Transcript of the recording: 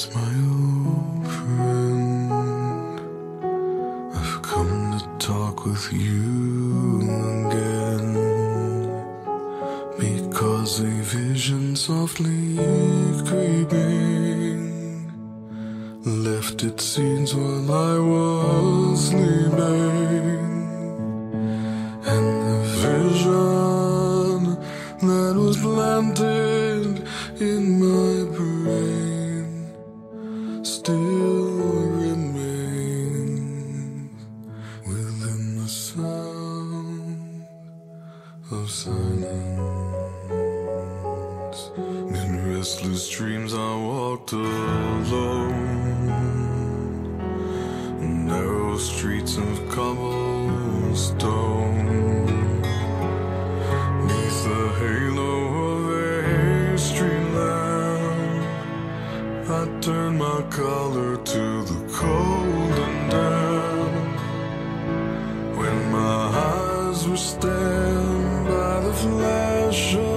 It's my old friend, I've come to talk with you again, because a vision softly creeping left its scenes while I was sleeping. And the vision that was planted in my brain still remains within the sound of silence. In restless dreams I walked alone, narrow streets of cobblestone, neath the halo of a street lamp. I turned my collar to the cold and damp, when my eyes were stabbed by the flash of